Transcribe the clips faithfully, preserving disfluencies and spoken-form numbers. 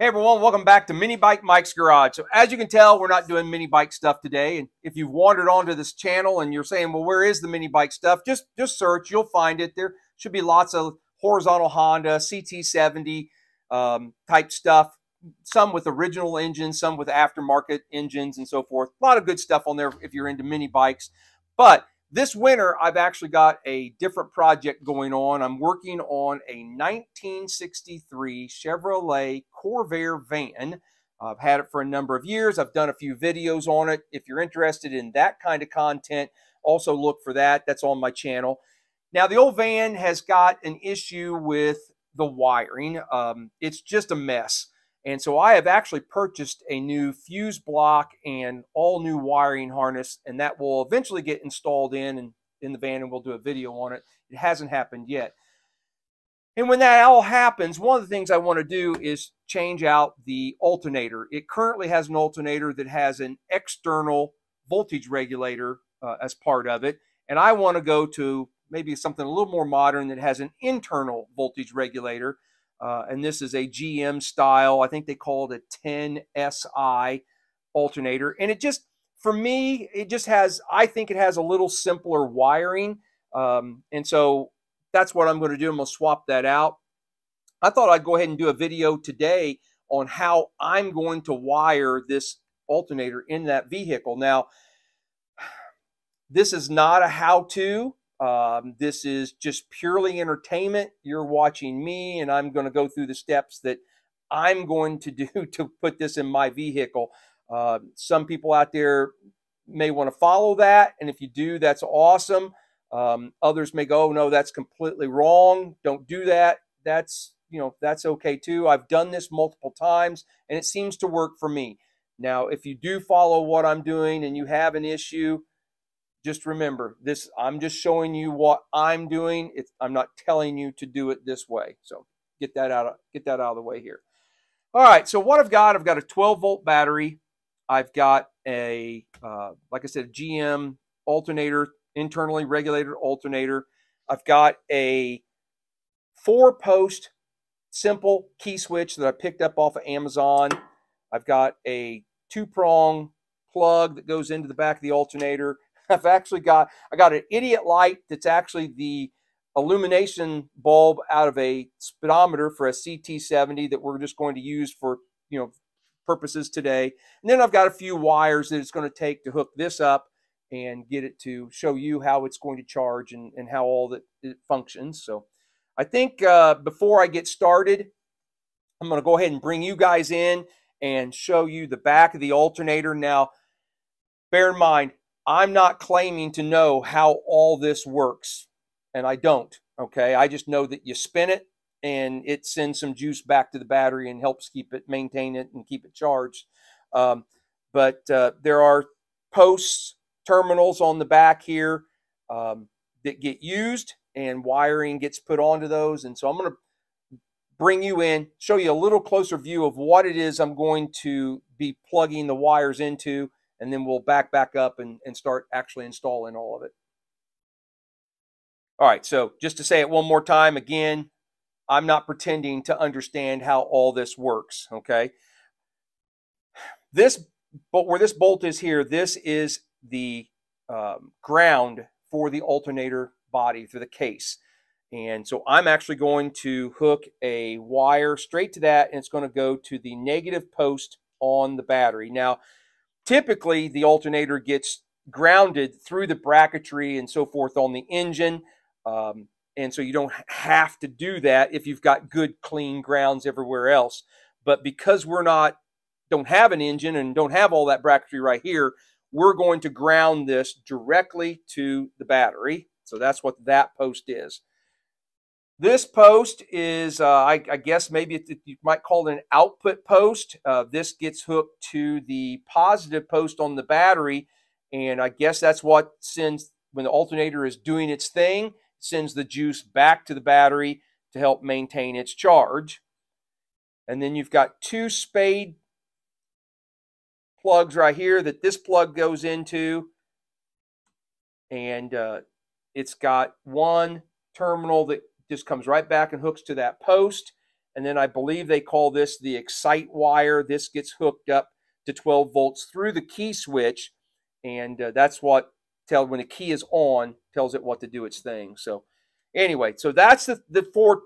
Hey everyone, welcome back to Mini Bike Mike's Garage. So as you can tell, we're not doing mini bike stuff today. And if you've wandered onto this channel and you're saying, well, where is the mini bike stuff? Just, just search, you'll find it. There should be lots of horizontal Honda, C T seventy um, type stuff, some with original engines, some with aftermarket engines and so forth. A lot of good stuff on there if you're into mini bikes. But this winter, I've actually got a different project going on. I'm working on a nineteen sixty-three Chevrolet Corvair van. I've had it for a number of years. I've done a few videos on it. If you're interested in that kind of content, also look for that. That's on my channel. Now, the old van has got an issue with the wiring. Um, it's just a mess. And so I have actually purchased a new fuse block and all new wiring harness, and that will eventually get installed in and in the van, and we'll do a video on it. It hasn't happened yet. And when that all happens, one of the things I want to do is change out the alternator. It currently has an alternator that has an external voltage regulator uh, as part of it, and I want to go to maybe something a little more modern that has an internal voltage regulator. Uh, and this is a G M style, I think they call it a ten S I alternator. And it just, for me, it just has, I think it has a little simpler wiring. Um, and so that's what I'm going to do. I'm going to swap that out. I thought I'd go ahead and do a video today on how I'm going to wire this alternator in that vehicle. Now, this is not a how-to. Um, this is just purely entertainment. You're watching me, and I'm going to go through the steps that I'm going to do to put this in my vehicle. Uh, some people out there may want to follow that, and if you do, that's awesome. Um, others may go, oh, no, that's completely wrong. Don't do that. That's, you know, that's okay too. I've done this multiple times, and it seems to work for me. Now, if you do follow what I'm doing and you have an issue, just remember this, I'm just showing you what I'm doing. It's, I'm not telling you to do it this way. So get that out of, get that out of the way here. All right, so what I've got, I've got a twelve volt battery. I've got a, uh, like I said, a G M alternator, internally regulated alternator. I've got a four post simple key switch that I picked up off of Amazon. I've got a two prong plug that goes into the back of the alternator. I've actually got, I got an idiot light that's actually the illumination bulb out of a speedometer for a C T seventy that we're just going to use for, you know, purposes today. And then I've got a few wires that it's going to take to hook this up and get it to show you how it's going to charge and, and how all that it functions. So I think uh, before I get started, I'm going to go ahead and bring you guys in and show you the back of the alternator. Now, bear in mind, I'm not claiming to know how all this works, and I don't, okay? I just know that you spin it, and it sends some juice back to the battery and helps keep it, maintain it, and keep it charged. Um, but uh, there are posts, terminals on the back here um, that get used, and wiring gets put onto those. And so I'm going to bring you in, show you a little closer view of what it is I'm going to be plugging the wires into, and then we'll back back up and, and start actually installing all of it. All right, so just to say it one more time, again, I'm not pretending to understand how all this works, okay? This, but where this bolt is here, this is the um, ground for the alternator body, for the case. And so I'm actually going to hook a wire straight to that, and it's gonna go to the negative post on the battery. Now, typically, the alternator gets grounded through the bracketry and so forth on the engine, um, and so you don't have to do that if you've got good, clean grounds everywhere else. But because we're not, don't have an engine and don't have all that bracketry right here, we're going to ground this directly to the battery. So that's what that post is. This post is, uh, I, I guess maybe it, you might call it an output post. Uh, this gets hooked to the positive post on the battery, and I guess that's what sends, when the alternator is doing its thing, sends the juice back to the battery to help maintain its charge. And then you've got two spade plugs right here that this plug goes into, and uh, it's got one terminal that just comes right back and hooks to that post, And then I believe they call this the excite wire. This gets hooked up to twelve volts through the key switch. And uh, that's what tells, when the key is on, tells it what to do its thing. So anyway, so that's the, the four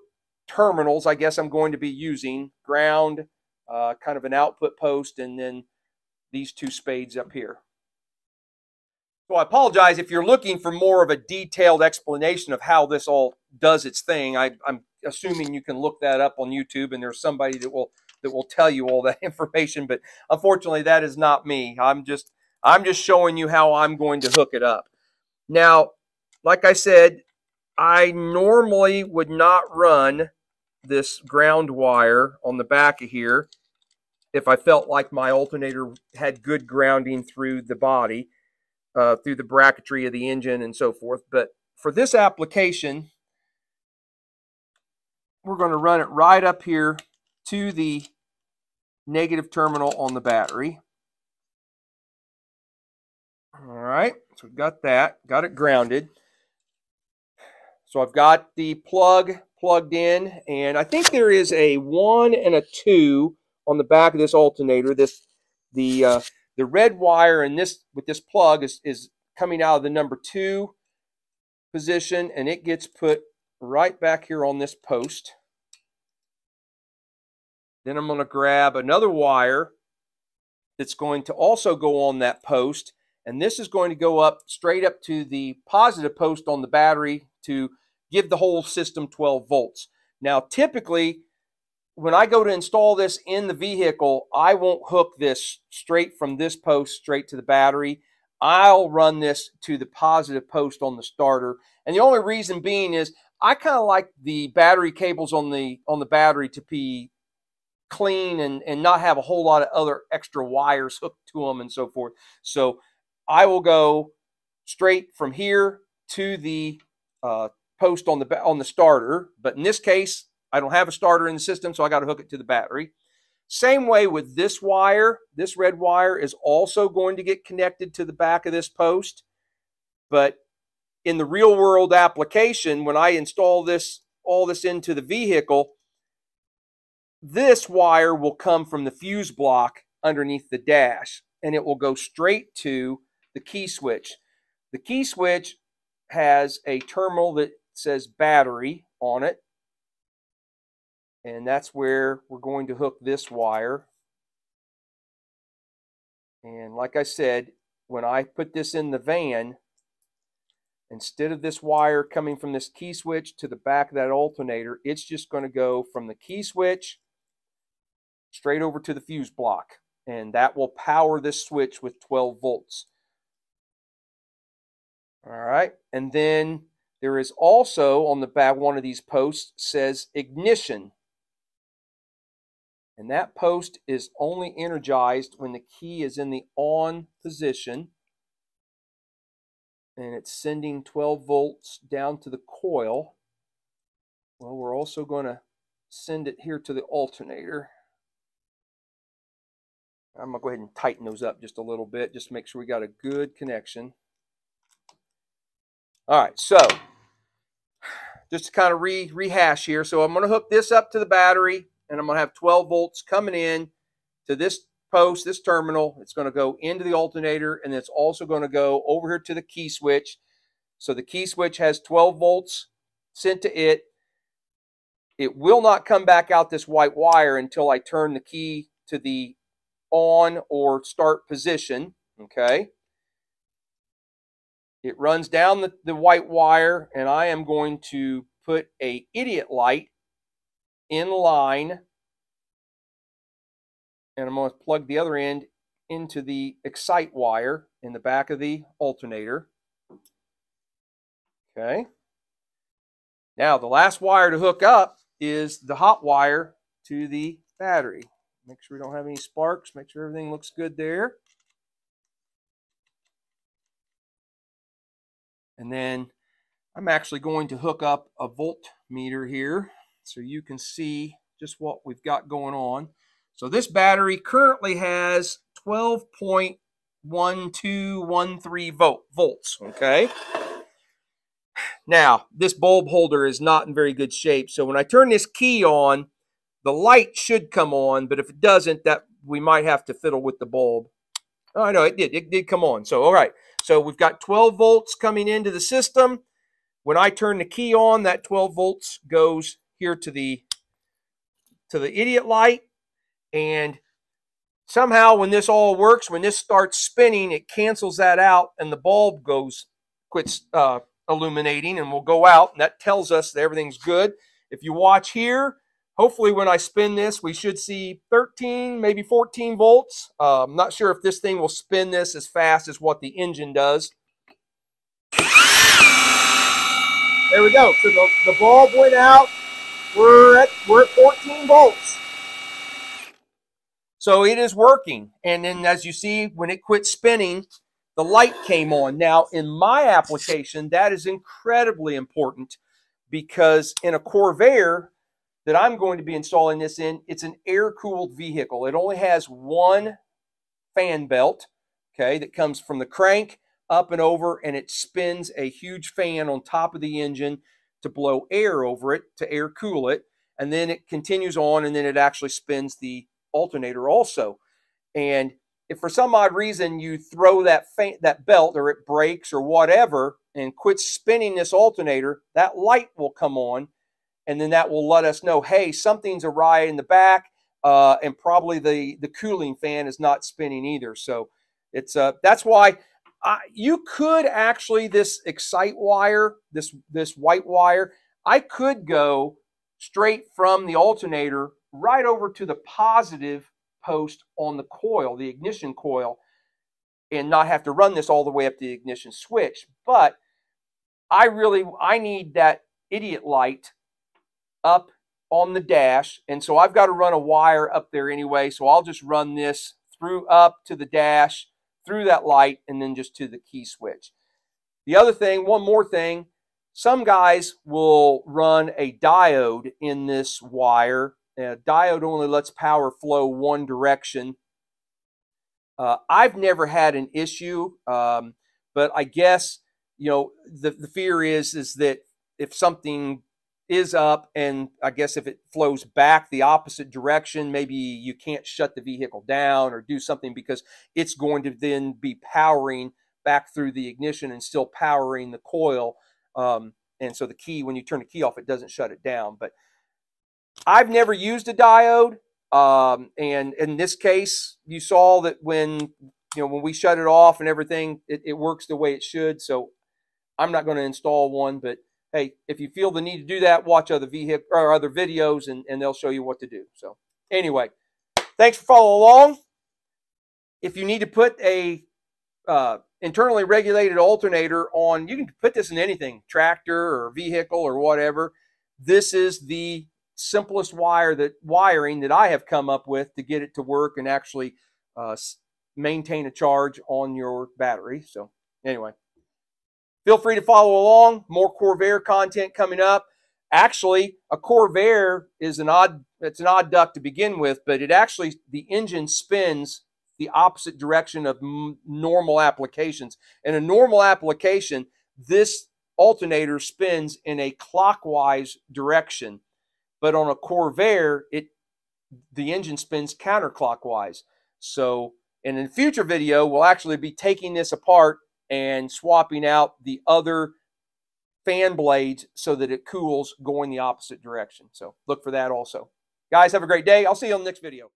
terminals I guess I'm going to be using. Ground, uh, kind of an output post, and then these two spades up here. So I apologize if you're looking for more of a detailed explanation of how this all does its thing. I, I'm assuming you can look that up on YouTube, and there's somebody that will that will tell you all that information. But unfortunately, that is not me. I'm just I'm just showing you how I'm going to hook it up. Now, like I said, I normally would not run this ground wire on the back of here if I felt like my alternator had good grounding through the body. Uh, through the bracketry of the engine and so forth. But for this application, we're going to run it right up here to the negative terminal on the battery. All right, so we've got that, got it grounded. So I've got the plug plugged in, and I think there is a one and a two on the back of this alternator. This, the uh, The red wire in this, with this plug, is, is coming out of the number two position, and it gets put right back here on this post. Then I'm going to grab another wire that's going to also go on that post, and this is going to go up straight up to the positive post on the battery to give the whole system twelve volts. Now, typically, when I go to install this in the vehicle, I won't hook this straight from this post straight to the battery. I'll run this to the positive post on the starter. And the only reason being is I kind of like the battery cables on the on the battery to be clean and, and not have a whole lot of other extra wires hooked to them and so forth. So I will go straight from here to the uh, post on the, on the starter. But in this case, I don't have a starter in the system, so I got to hook it to the battery. Same way with this wire. This red wire is also going to get connected to the back of this post. But in the real world application, when I install this, all this into the vehicle, this wire will come from the fuse block underneath the dash, and it will go straight to the key switch. The key switch has a terminal that says battery on it. And that's where we're going to hook this wire. And like I said, when I put this in the van, instead of this wire coming from this key switch to the back of that alternator, it's just going to go from the key switch straight over to the fuse block. And that will power this switch with twelve volts. All right. And then there is also on the back, one of these posts says ignition. And that post is only energized when the key is in the on position. And it's sending twelve volts down to the coil. Well, we're also going to send it here to the alternator. I'm going to go ahead and tighten those up just a little bit, just to make sure we got a good connection. All right, so just to kind of re rehash here. So I'm going to hook this up to the battery, and I'm going to have twelve volts coming in to this post, this terminal. It's going to go into the alternator, and it's also going to go over here to the key switch. So the key switch has twelve volts sent to it. It will not come back out this white wire until I turn the key to the on or start position, okay? It runs down the, the white wire, and I am going to put a idiot light in line, and I'm going to plug the other end into the excite wire in the back of the alternator. Okay. Now the last wire to hook up is the hot wire to the battery. Make sure we don't have any sparks. Make sure everything looks good there. And then I'm actually going to hook up a voltmeter here so you can see just what we've got going on. So this battery currently has twelve point one two one three volts, okay? Now, this bulb holder is not in very good shape. So when I turn this key on, The light should come on, but if it doesn't, that we might have to fiddle with the bulb. Oh, no, it did. It did come on. So, all right. So we've got twelve volts coming into the system. When I turn the key on, that twelve volts goes here to the, to the idiot light. And somehow when this all works, when this starts spinning, it cancels that out and the bulb goes, quits uh, illuminating and will go out. And that tells us that everything's good. If you watch here, hopefully when I spin this, we should see thirteen, maybe fourteen volts. Uh, I'm not sure if this thing will spin this as fast as what the engine does. There we go. So the, the bulb went out. We're at, we're at fourteen volts. So it is working. And then as you see, when it quit spinning, the light came on. Now, in my application, that is incredibly important because in a Corvair that I'm going to be installing this in, it's an air-cooled vehicle. It only has one fan belt, okay, that comes from the crank up and over, and it spins a huge fan on top of the engine to blow air over it, to air cool it, and then it continues on, and then it actually spins the alternator also. And if for some odd reason you throw that fan, that belt, or it breaks or whatever, and quit spinning this alternator, that light will come on, and then that will let us know, hey, something's awry in the back, uh, and probably the, the cooling fan is not spinning either. So it's uh, that's why I, you could actually, this Excite wire, this, this white wire, I could go straight from the alternator right over to the positive post on the coil, the ignition coil, and not have to run this all the way up to the ignition switch. But I really, I need that idiot light up on the dash, and so I've got to run a wire up there anyway, so I'll just run this through up to the dash, through that light, and then just to the key switch. The other thing, one more thing, some guys will run a diode in this wire. A diode only lets power flow one direction. Uh, I've never had an issue, um, but I guess, you know, the, the fear is, is that if something is up, and I guess if it flows back the opposite direction, maybe you can't shut the vehicle down or do something because it's going to then be powering back through the ignition and still powering the coil. Um, and so the key, when you turn the key off, it doesn't shut it down. But I've never used a diode. Um, and in this case, you saw that when, you know, when we shut it off and everything, it, it works the way it should. So I'm not going to install one, but hey, if you feel the need to do that, watch other vehicle or other videos, and, and they'll show you what to do. So anyway, thanks for following along. If you need to put a uh, internally regulated alternator on, you can put this in anything, tractor or vehicle or whatever. This is the simplest wire that wiring that I have come up with to get it to work and actually uh, maintain a charge on your battery. So anyway. Feel free to follow along. More Corvair content coming up. Actually, a Corvair is an odd, it's an odd duck to begin with, but it actually, the engine spins the opposite direction of normal applications. In a normal application, this alternator spins in a clockwise direction. But on a Corvair, it, the engine spins counterclockwise. So, and in a future video, we'll actually be taking this apart and swapping out the other fan blades so that it cools going the opposite direction. So look for that also. Guys, have a great day. I'll see you on the next video.